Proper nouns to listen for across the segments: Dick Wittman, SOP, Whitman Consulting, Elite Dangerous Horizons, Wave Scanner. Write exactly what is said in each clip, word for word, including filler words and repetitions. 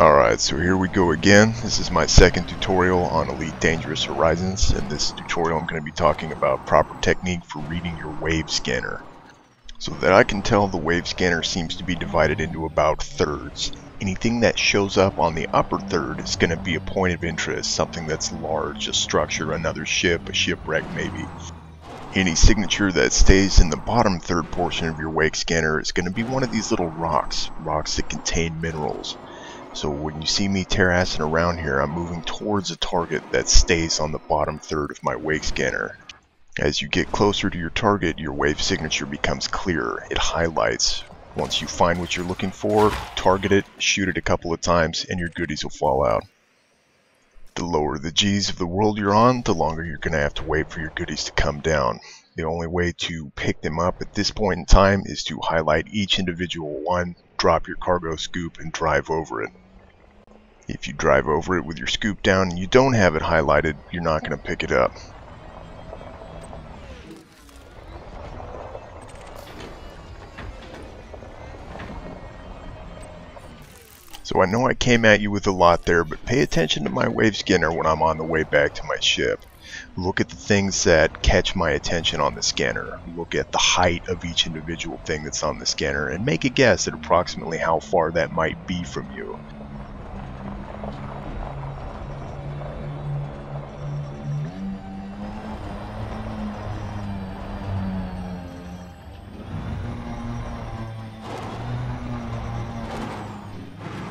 Alright, so here we go again. This is my second tutorial on Elite Dangerous Horizons. In this tutorial I'm going to be talking about proper technique for reading your wave scanner. So that I can tell, the wave scanner seems to be divided into about thirds. Anything that shows up on the upper third is going to be a point of interest, something that's large, a structure, another ship, a shipwreck maybe. Any signature that stays in the bottom third portion of your wave scanner is going to be one of these little rocks, rocks that contain minerals. So when you see me terrassing around here, I'm moving towards a target that stays on the bottom third of my wave scanner. As you get closer to your target, your wave signature becomes clearer. It highlights. Once you find what you're looking for, target it, shoot it a couple of times, and your goodies will fall out. The lower the G's of the world you're on, the longer you're going to have to wait for your goodies to come down. The only way to pick them up at this point in time is to highlight each individual one, drop your cargo scoop, and drive over it. If you drive over it with your scoop down and you don't have it highlighted, you're not going to pick it up. So I know I came at you with a lot there, but pay attention to my wave scanner when I'm on the way back to my ship. Look at the things that catch my attention on the scanner. Look at the height of each individual thing that's on the scanner and make a guess at approximately how far that might be from you.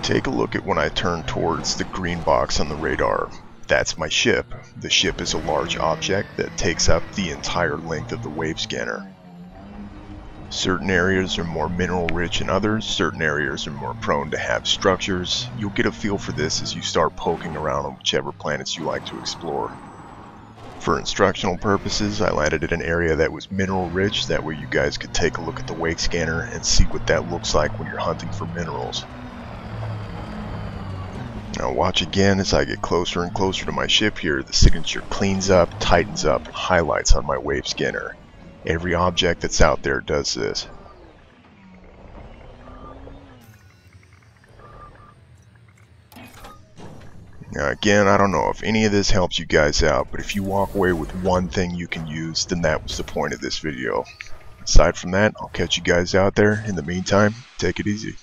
Take a look at when I turn towards the green box on the radar. That's my ship. The ship is a large object that takes up the entire length of the wave scanner. Certain areas are more mineral rich than others. Certain areas are more prone to have structures. You'll get a feel for this as you start poking around on whichever planets you like to explore. For instructional purposes, I landed at an area that was mineral rich. That way you guys could take a look at the wave scanner and see what that looks like when you're hunting for minerals. Now watch again as I get closer and closer to my ship here. The signature cleans up, tightens up, and highlights on my wave scanner. Every object that's out there does this. Now again, I don't know if any of this helps you guys out, but if you walk away with one thing you can use, then that was the point of this video. Aside from that, I'll catch you guys out there. In the meantime, take it easy.